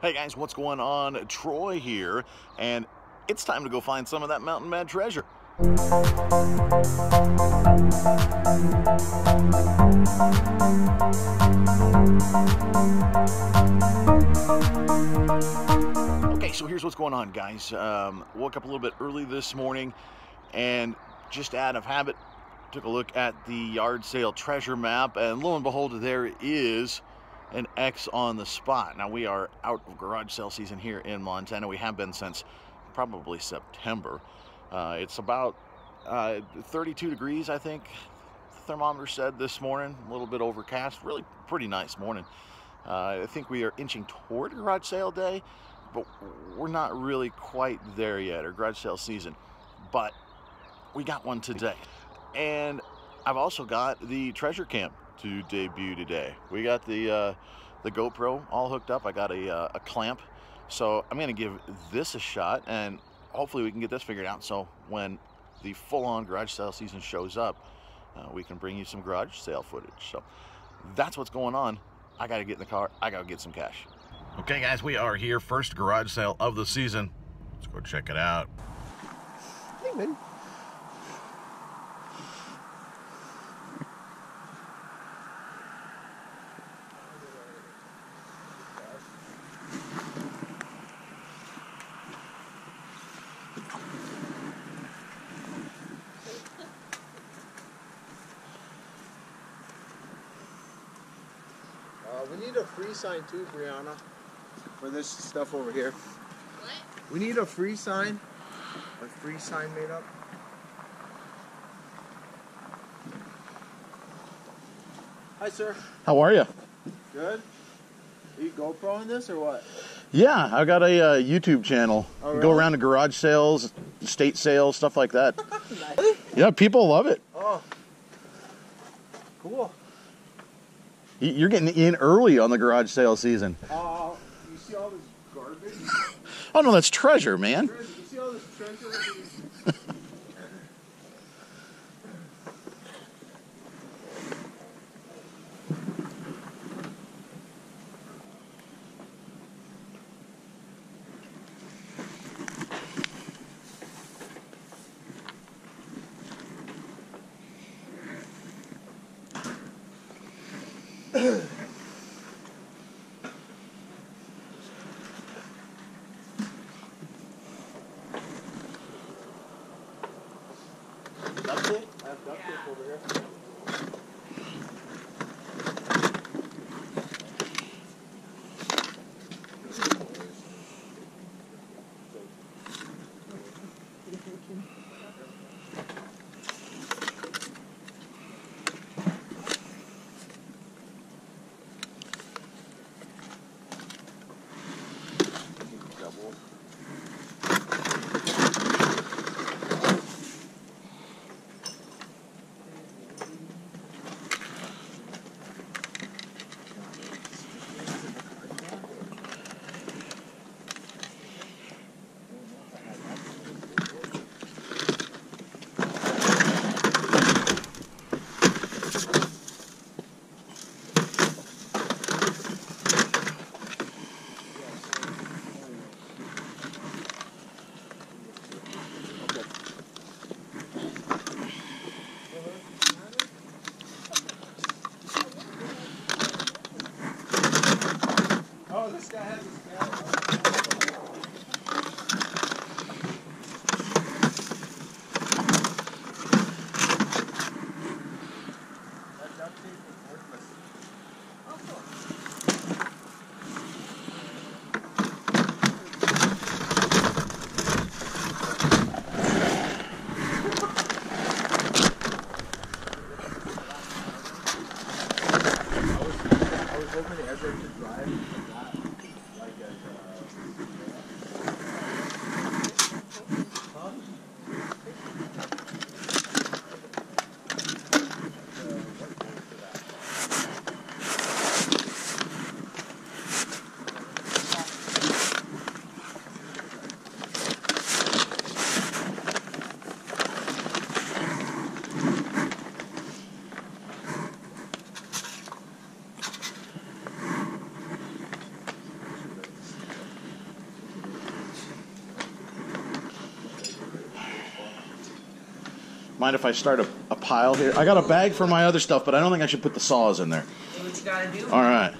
Hey guys, what's going on? Troy here, and it's time to go find some of that Mountain Mad treasure. Okay, so here's what's going on, guys. Woke up a little bit early this morning, and just out of habit, took a look at the yard sale treasure map, and lo and behold, there is an X on the spot. Now, we are out of garage sale season here in Montana. We have been since probably September. It's about 32 degrees, I think the thermometer said this morning. A little bit overcast, really pretty nice morning. I think we are inching toward garage sale day, but we're not really quite there yet, or garage sale season. But we got one today, and I've also got the treasure camp to debut today. We got the GoPro all hooked up. I got a clamp, so I'm gonna give this a shot, and hopefully we can get this figured out, so when the full-on garage sale season shows up, we can bring you some garage sale footage. So that's what's going on. I gotta get in the car, I gotta get some cash. Okay guys, we are here, first garage sale of the season. Let's go check it out. Hey man. We need a free sign too, Brianna, for this stuff over here. What? We need a free sign. A free sign made up. Hi, sir. How are you? Good. Are you GoPro in this or what? Yeah, I got a YouTube channel. Oh, really? Go around to garage sales, state sales, stuff like that. Nice. Yeah, people love it. Oh, cool. You're getting in early on the garage sale season. You see all this garbage? Oh no, that's treasure, man. Treasure. You see all this treasure? I was hoping the airport could drive like that, like a Mind if I start a pile here? I got a bag for my other stuff, but I don't think I should put the saws in there. Do what you gotta do. All right.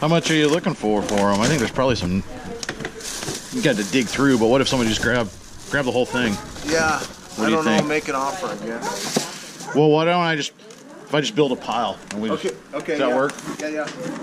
How much are you looking for them? I think there's probably some you got to dig through, but what if somebody just grab the whole thing? Yeah, I don't know. Make an offer, I guess. Well, why don't I just if I just build a pile and we okay, just, okay, does that work? Yeah, yeah.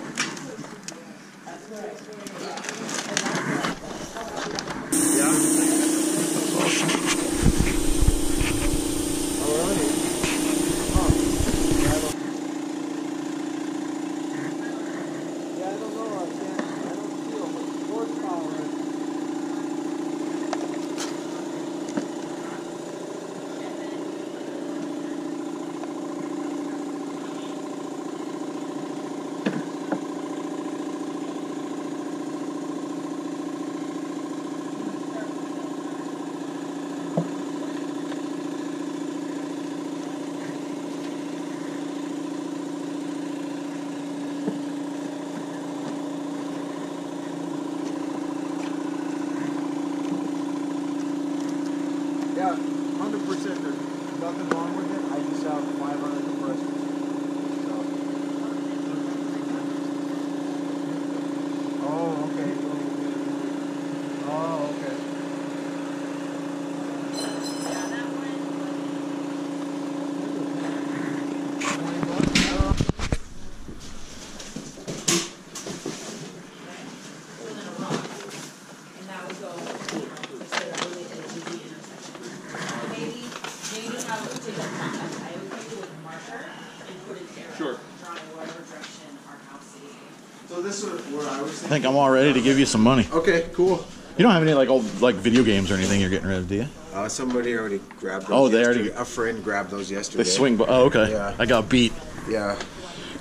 I think I'm all ready to give you some money. Okay, cool. You don't have any like old like video games or anything you're getting rid of, do you? Somebody already grabbed those. Oh, they yesterday. Already. A friend grabbed those yesterday. They swing. Oh, okay. Yeah. I got beat. Yeah.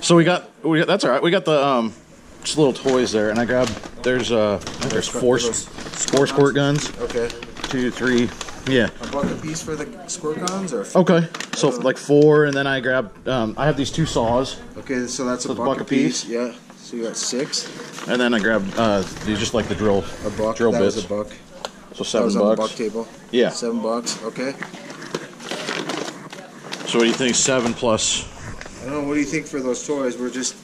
So we got that's all right. We got the just little toys there, and I grabbed there's four squirt guns. Okay. 2, 3. Yeah. I bought a piece for the squirt guns, or okay. So like 4, and then I grabbed I have these 2 saws. Okay, so that's a buck apiece. Yeah. So you got 6. And then I grabbed these, just like the drill. A buck. Drill that bits. Was a buck. So $7. That was on the buck table. Yeah. $7. Okay. So what do you think? 7 plus. I don't know. What do you think for those toys? We're just.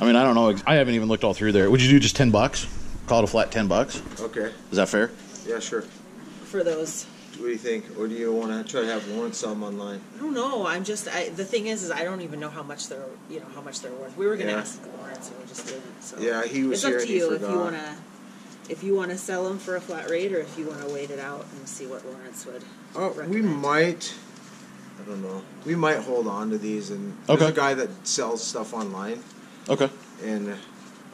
I mean, I don't know. I haven't even looked all through there. Would you do just $10? Call it a flat $10. Okay. Is that fair? Yeah, sure. For those. What do you think? Or do you want to try to have Lauren some online? I don't know. I'm just. The thing is I don't even know how much they're. You know how much they're worth. We were gonna ask Lauren, so we just didn't. So. Yeah, he was here and he forgot. It's up to you if you wanna. If you wanna sell them for a flat rate, or if you wanna wait it out and see what Lawrence would. Oh, recommend. We might. I don't know. We might hold on to these. And there's a guy that sells stuff online. Okay. And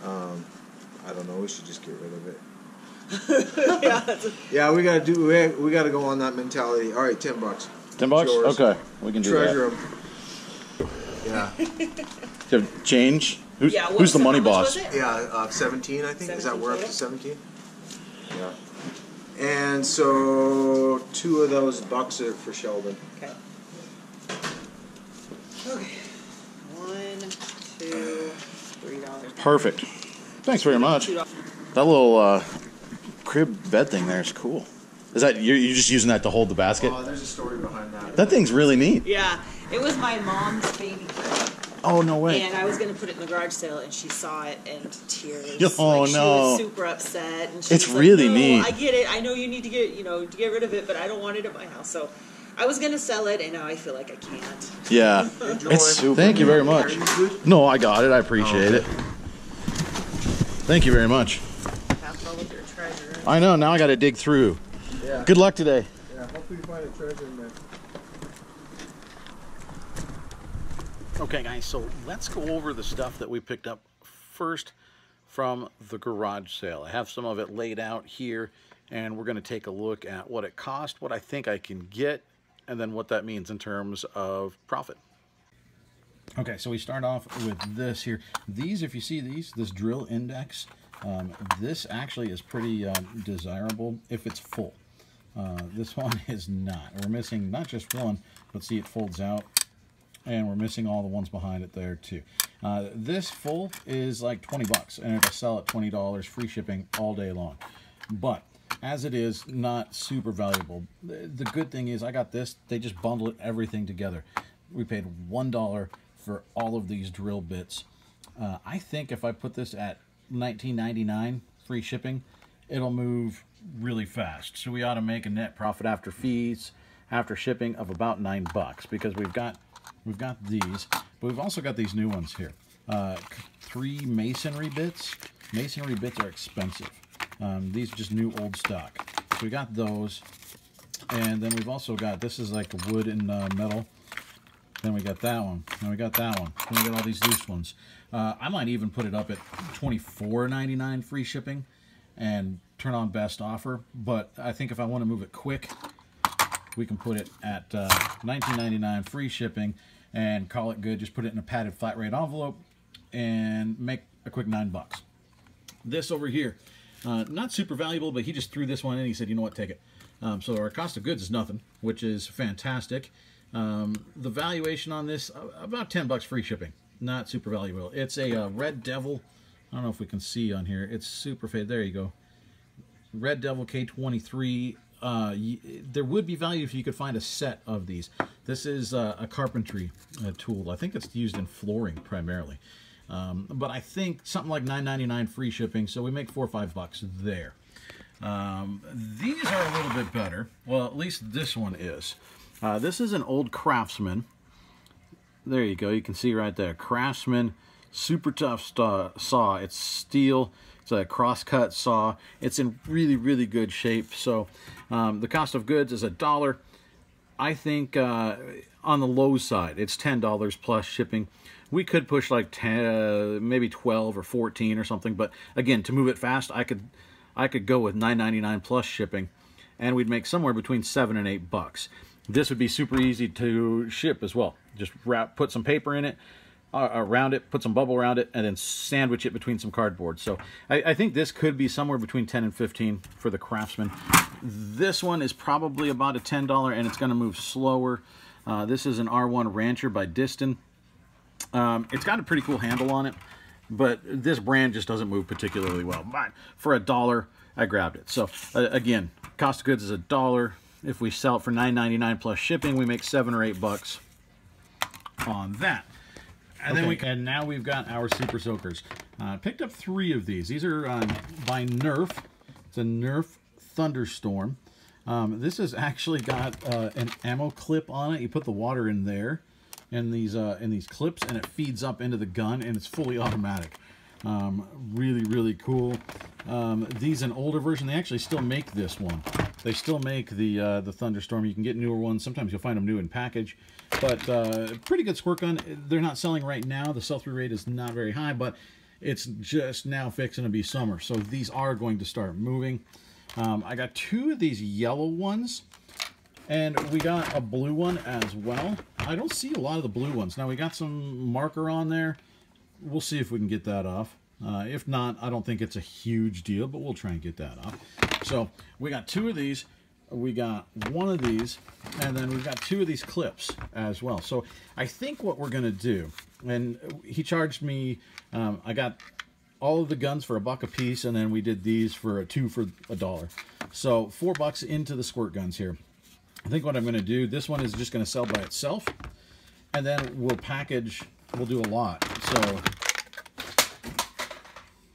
I don't know. We should just get rid of it. Yeah, we gotta do. We gotta go on that mentality. All right, $10. $10. Okay, we can do treasure that. Treasure them. Yeah. Do change. Who's, yeah, who's the money boss? Yeah, 17. I think 17, is that we're up to 17. Yeah. And so 2 of those bucks are for Sheldon. Okay. Okay. $1, $2, $3. Perfect. Thanks very much. That little crib bed thing there is cool. Is that you're just using that to hold the basket? Oh, there's a story behind that. That thing's really neat. Yeah, it was my mom's baby crib. Oh, no way. And I was going to put it in the garage sale, and she saw it and tears. Oh, like, no. She was super upset. And she it's was really like, no, neat. I get it. I know you need to get, you know, to get rid of it, but I don't want it at my house. So I was going to sell it, and now I feel like I can't. Yeah. It's super Thank neat. You very much. No, I got it. I appreciate it. Thank you very much. I know. Now I got to dig through. Yeah. Good luck today. Yeah, hopefully you find a treasure in there. Okay, guys, so let's go over the stuff that we picked up first from the garage sale. I have some of it laid out here, and we're going to take a look at what it cost, what I think I can get, and then what that means in terms of profit. Okay, so we start off with this here. These, if you see these, this drill index, this actually is pretty desirable if it's full. This one is not. We're missing not just one, but see it folds out. And we're missing all the ones behind it there too. This full is like $20, and it'll sell at $20, free shipping all day long. But as it is, not super valuable. The good thing is I got this. They just bundled everything together. We paid $1 for all of these drill bits. I think if I put this at $19.99 free shipping, it'll move really fast. So we ought to make a net profit after fees, after shipping of about $9 because we've got these, but we've also got these new ones here. 3 masonry bits. Masonry bits are expensive. These are just new old stock. So we got those. And then we've also got, this is like wood and metal. Then we got that one. Then we got that one. Then we got all these loose ones. I might even put it up at $24.99 free shipping and turn on best offer. But I think if I want to move it quick, we can put it at $19.99 free shipping and call it good. Just put it in a padded flat rate envelope and make a quick $9. This over here, not super valuable, but he just threw this one in. He said, you know what, take it. So our cost of goods is nothing, which is fantastic. The valuation on this, about $10 free shipping. Not super valuable. It's a Red Devil. I don't know if we can see on here. It's super fade. There you go. Red Devil K23. There would be value if you could find a set of these. This is a carpentry tool. I think it's used in flooring primarily. But I think something like $9.99 free shipping, so we make $4 or $5 there. These are a little bit better. Well, at least this one is. This is an old Craftsman. There you go. You can see right there. Craftsman, super tough saw. It's steel. It's a cross-cut saw. It's in really, really good shape. So the cost of goods is $1. I think on the low side, it's $10 plus shipping. We could push like 10, maybe 12 or 14 or something. But again, to move it fast, I could go with $9.99 plus shipping, and we'd make somewhere between $7 and $8. This would be super easy to ship as well. Just wrap, put some paper in it. Around it, put some bubble around it, and then sandwich it between some cardboard. So I think this could be somewhere between 10 and 15 for the Craftsman. This one is probably about a $10, and it's going to move slower. This is an R1 Rancher by Diston. It's got a pretty cool handle on it, but this brand just doesn't move particularly well. But for $1, I grabbed it. So again, cost of goods is $1. If we sell it for $9.99 plus shipping, we make $7 or $8 on that. And, okay. And now we've got our Super Soakers. Picked up 3 of these. These are by Nerf. It's a Nerf Thunderstorm. This has actually got an ammo clip on it. You put the water in there, in these clips, and it feeds up into the gun, and it's fully automatic. Really, really cool. These an older version. They actually still make this one. They still make the Thunderstorm. You can get newer ones. Sometimes you'll find them new in package. But pretty good squirt gun. They're not selling right now. The sell-through rate is not very high, but it's just now fixing to be summer. So these are going to start moving. I got two of these yellow ones. And we got a blue one as well. I don't see a lot of the blue ones. Now, we got some marker on there. We'll see if we can get that off. If not, I don't think it's a huge deal, but we'll try and get that off. So we got two of these. We got one of these. And then we've got two of these clips as well. So I think what we're going to do, and he charged me, I got all of the guns for $1 a piece, and then we did these for $2 for $1. So $4 into the squirt guns here. I think what I'm going to do, this one is just going to sell by itself, and then we'll package, we'll do a lot. So,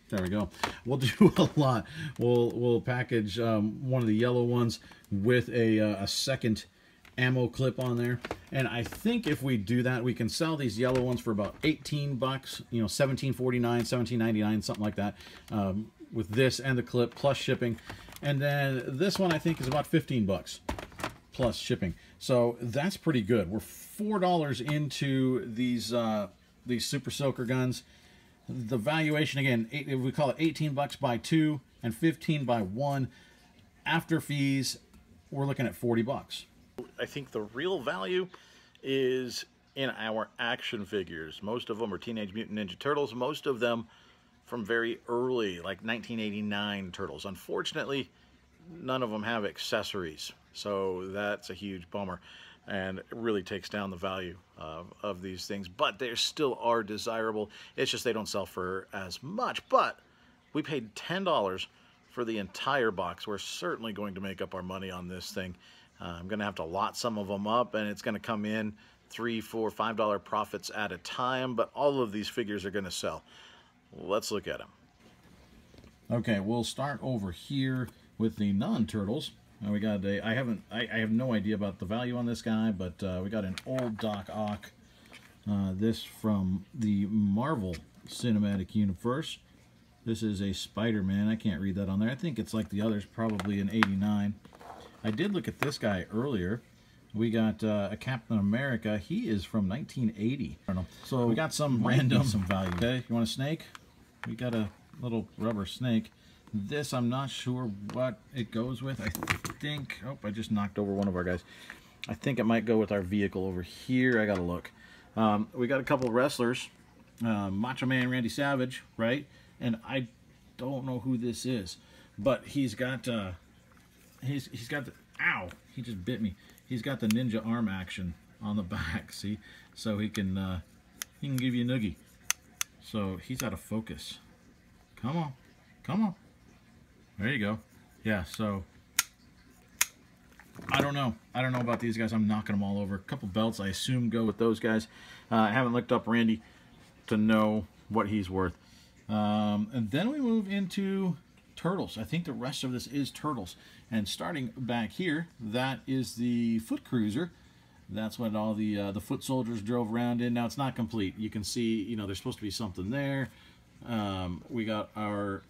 there we go. We'll do a lot. We'll package one of the yellow ones with a second ammo clip on there. And I think if we do that, we can sell these yellow ones for about $18, you know, $17.49, $17.99, something like that, with this and the clip plus shipping. And then this one I think is about $15. Plus shipping. So that's pretty good. We're $4 into these Super Soaker guns. The valuation, again, we call it $18 by 2 and $15 by 1. After fees, we're looking at $40. I think the real value is in our action figures. Most of them are Teenage Mutant Ninja Turtles. Most of them from very early, like 1989 Turtles. Unfortunately, none of them have accessories. So that's a huge bummer, and it really takes down the value of these things. But they still are desirable. It's just they don't sell for as much. But we paid $10 for the entire box. We're certainly going to make up our money on this thing. I'm going to have to lot some of them up, and it's going to come in $3, $4, $5 profits at a time. But all of these figures are going to sell. Let's look at them. Okay, we'll start over here with the non-Turtles. We got a, I have no idea about the value on this guy, but we got an old Doc Ock. This from the Marvel Cinematic Universe. This is a Spider-Man. I can't read that on there. I think it's like the others, probably an 89. I did look at this guy earlier. We got a Captain America. He is from 1980. I don't know. So we got some random value. Okay, you want a snake? We got a little rubber snake. This, I'm not sure what it goes with. I think, oh, I just knocked over one of our guys. I think it might go with our vehicle over here. I gotta look. We got a couple wrestlers. Macho Man Randy Savage, right? And I don't know who this is, but he's got, he's got the, ow, he just bit me. He's got the ninja arm action on the back, see? So he can give you a noogie. So he's out of focus. Come on, come on. There you go. Yeah, so I don't know. I don't know about these guys. I'm knocking them all over. A couple belts, I assume, go with those guys. I haven't looked up Randy to know what he's worth. And then we move into Turtles. I think the rest of this is Turtles. And starting back here, that is the Foot Cruiser. That's what all the foot soldiers drove around in. Now, it's not complete. You can see, you know, there's supposed to be something there. We got our...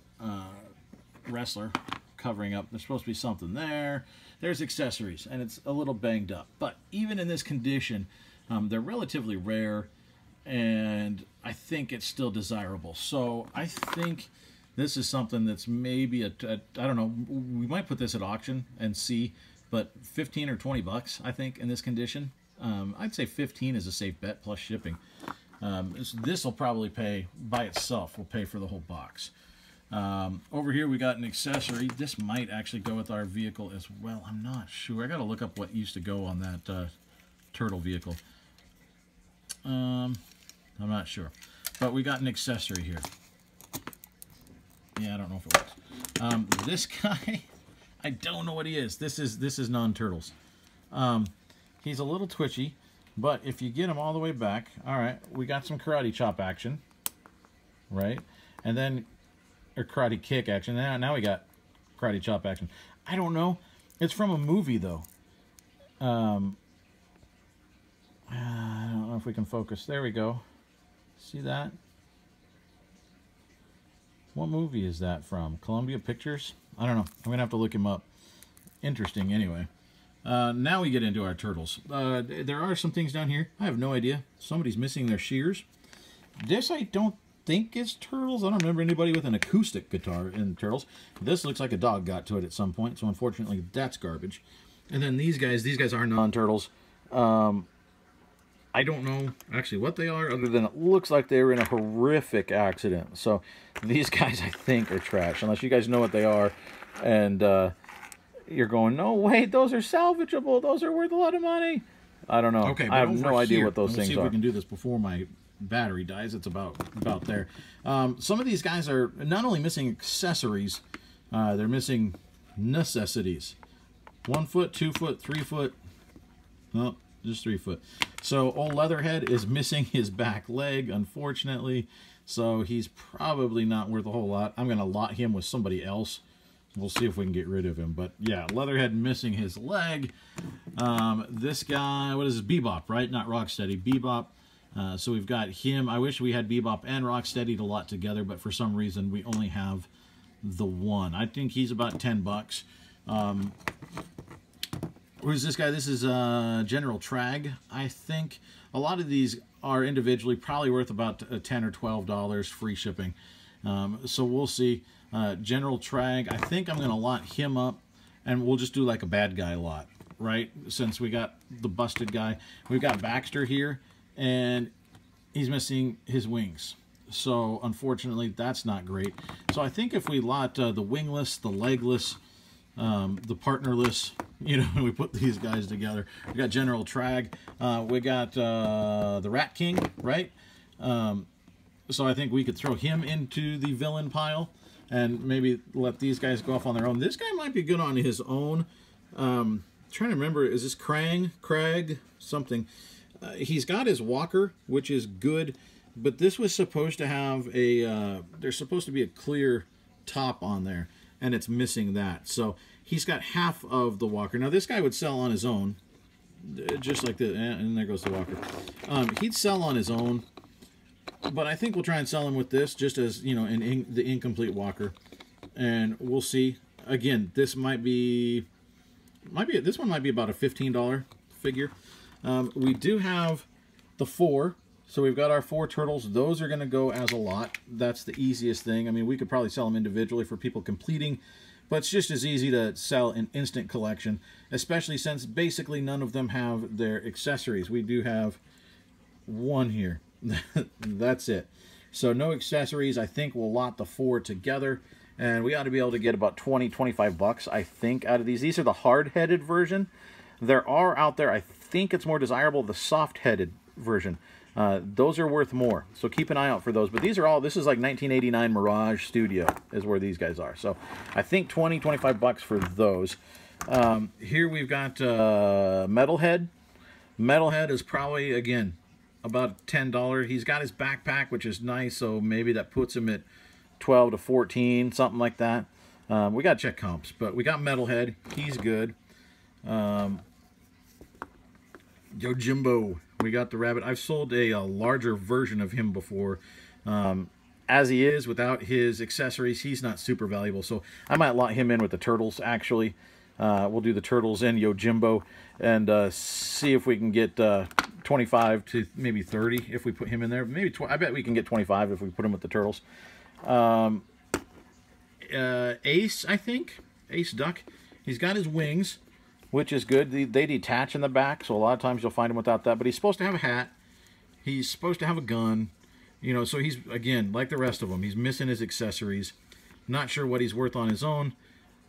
wrestler covering up. There's supposed to be something there. There's accessories, and it's a little banged up, but even in this condition, they're relatively rare, and I think it's still desirable. So I think this is something that's maybe I don't know, we might put this at auction and see, but $15 or $20 I think in this condition. I'd say 15 is a safe bet plus shipping. This will probably pay by itself, will pay for the whole box. Over here we got an accessory. This might actually go with our vehicle as well. I'm not sure. I gotta look up what used to go on that turtle vehicle. I'm not sure, but we got an accessory here. Yeah, I don't know if it works. This guy, I don't know what he is. This is non-Turtles. He's a little twitchy, but if you get him all the way back, all right, we got some karate chop action, right? And then or karate kick action. Now we got karate chop action. I don't know. It's from a movie, though. I don't know if we can focus. There we go. See that? What movie is that from? Columbia Pictures? I don't know. I'm going to have to look him up. interesting anyway. Now we get into our turtles. There are some things down here. I have no idea. Somebody's missing their shears. This I don't think is Turtles. I don't remember anybody with an acoustic guitar in Turtles. This looks like a dog got to it at some point, so unfortunately that's garbage. And then these guys are non-Turtles. I don't know actually what they are, other than it looks like they were in a horrific accident. So these guys, I think, are trash, unless you guys know what they are. And you're going, no, wait, those are salvageable. Those are worth a lot of money. I don't know. Okay, I have no idea what those things are. Let's see if we can do this before my battery dies. It's about there. Some of these guys are not only missing accessories, they're missing necessities. 1 foot, 2 foot, 3 foot. Oh, just 3 foot. So old Leatherhead is missing his back leg, unfortunately. So he's probably not worth a whole lot. I'm going to lot him with somebody else. We'll see if we can get rid of him. But yeah, Leatherhead missing his leg. This guy, what is this? Bebop, right? Not Rocksteady. Bebop. So we've got him. I wish we had Bebop and Rocksteady to lot together, but for some reason we only have the one. I think he's about $10. Who's this guy? This is General Traag, I think. A lot of these are individually probably worth about $10 or $12 free shipping. So we'll see. General Traag, I think I'm going to lot him up, and we'll just do like a bad guy lot, right? Since we got the busted guy. We've got Baxter here, and he's missing his wings. So unfortunately, that's not great. So I think if we lot the wingless, the legless, the partnerless, you know, when we put these guys together. We got General Traag. We got the Rat King, right? So I think we could throw him into the villain pile and maybe let these guys go off on their own. This guy might be good on his own. Trying to remember, is this Krang? Krag? Something. He's got his walker, which is good, but this was supposed to have a, there's supposed to be a clear top on there, and it's missing that. So he's got half of the walker. Now this guy would sell on his own, just like this, and there goes the walker. He'd sell on his own, but I think we'll try and sell him with this, just as, you know, the incomplete walker, and we'll see. Again, this might be this one might be about a $15 figure. We do have the four. So we've got our four turtles. Those are going to go as a lot. That's the easiest thing. I mean, we could probably sell them individually for people completing, but it's just as easy to sell an instant collection, especially since basically none of them have their accessories. We do have one here. That's it. So no accessories. I think we'll lot the four together, and we ought to be able to get about 20, 25 bucks, I think, out of these. These are the hard-headed version. There are out there, I think it's more desirable, the soft-headed version. Those are worth more, so keep an eye out for those. But these are all, this is like 1989 Mirage Studio is where these guys are. So I think 20, 25 bucks for those. Here we've got Metalhead. Metalhead is probably, again, about $10. He's got his backpack, which is nice, so maybe that puts him at 12 to 14, something like that. We got to check comps, but we got Metalhead. He's good. Yo Jimbo. We got the rabbit. I've sold a larger version of him before. As he is, without his accessories, he's not super valuable. So I might lot him in with the turtles, actually. We'll do the turtles and Yo Jimbo and see if we can get 25 to maybe 30 if we put him in there. Maybe I bet we can get 25 if we put him with the turtles. Ace, I think. Ace Duck. He's got his wings, which is good. They detach in the back, so a lot of times you'll find him without that. But he's supposed to have a hat. He's supposed to have a gun. You know, so he's, again, like the rest of them, he's missing his accessories. Not sure what he's worth on his own,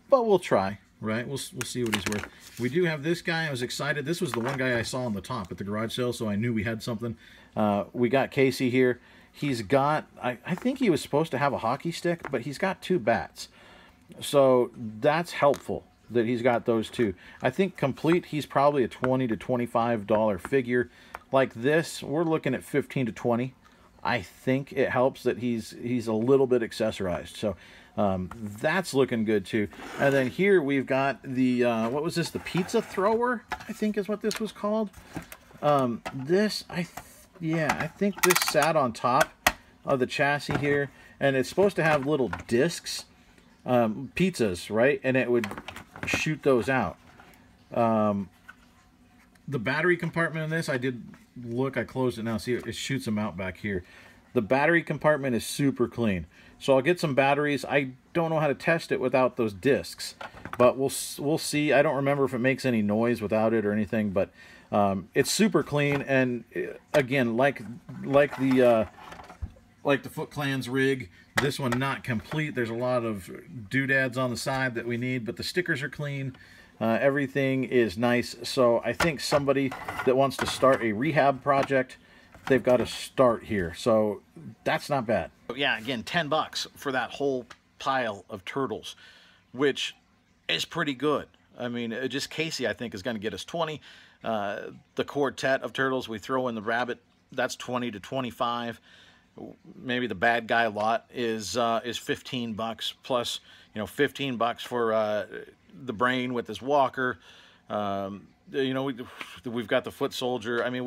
but we'll try, right? We'll see what he's worth. We do have this guy. I was excited. This was the one guy I saw on the top at the garage sale, so I knew we had something. We got Casey here. He's got, I think he was supposed to have a hockey stick, but he's got two bats. So that's helpful that he's got those two. I think complete, he's probably a $20 to $25 figure. Like this, we're looking at $15 to $20. I think it helps that he's a little bit accessorized. So that's looking good too. And then here we've got the, what was this? The pizza thrower, I think is what this was called. This, I think this sat on top of the chassis here. And it's supposed to have little discs. pizzas, right? And it would shoot those out. The battery compartment in this, I did look, I closed it now. See, it shoots them out back here. The battery compartment is super clean. So I'll get some batteries. I don't know how to test it without those discs, but we'll see. I don't remember if it makes any noise without it or anything, but it's super clean. And again, like the Foot Clan's rig, this one not complete. There's a lot of doodads on the side that we need, but the stickers are clean. Everything is nice. So I think somebody that wants to start a rehab project, they've got to start here. So that's not bad. Yeah, again, 10 bucks for that whole pile of turtles, which is pretty good. I mean, just Casey, I think, is going to get us 20. The quartet of turtles, we throw in the rabbit, that's 20 to 25. Maybe the bad guy lot is 15 bucks plus, you know, 15 bucks for the brain with his walker. You know, we've got the foot soldier. I mean,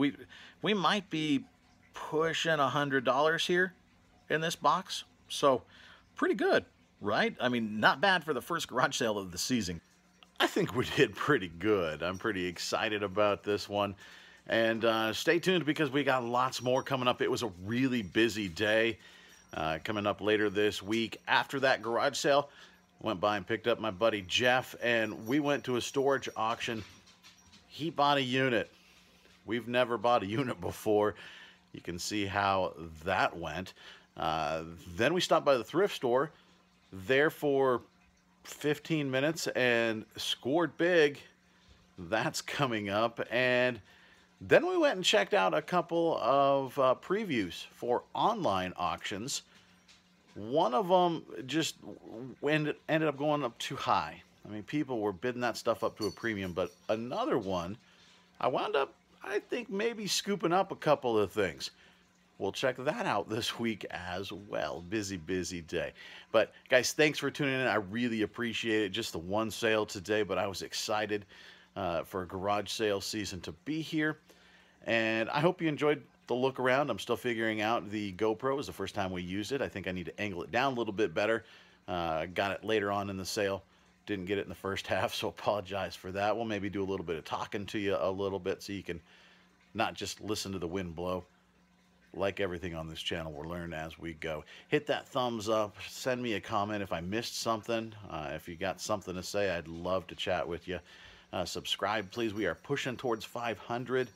we might be pushing $100 here in this box. So pretty good, right? I mean, not bad for the first garage sale of the season. I think we did pretty good. I'm pretty excited about this one. And stay tuned because we got lots more coming up. It was a really busy day coming up later this week. After that garage sale, went by and picked up my buddy Jeff, and we went to a storage auction. He bought a unit. We've never bought a unit before. You can see how that went. Then we stopped by the thrift store there for 15 minutes and scored big. That's coming up. And then we went and checked out a couple of previews for online auctions. One of them just ended up going up too high. I mean, people were bidding that stuff up to a premium, but another one, I wound up, I think, maybe scooping up a couple of things. We'll check that out this week as well. Busy, busy day. But, guys, thanks for tuning in. I really appreciate it. Just the one sale today, but I was excited for a garage sale season to be here. And I hope you enjoyed the look around. I'm still figuring out the GoPro. It was the first time we used it. I think I need to angle it down a little bit better. Got it later on in the sale. Didn't get it in the first half, so apologize for that. We'll maybe do a little bit of talking to you a little bit so you can not just listen to the wind blow. Like everything on this channel, we'll learn as we go. Hit that thumbs up. Send me a comment if I missed something. If you got something to say, I'd love to chat with you. Subscribe, please. We are pushing towards 500.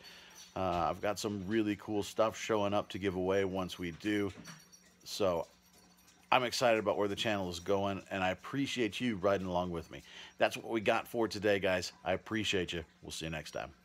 I've got some really cool stuff showing up to give away once we do. So I'm excited about where the channel is going, and I appreciate you riding along with me. That's what we got for today, guys. I appreciate you. We'll see you next time.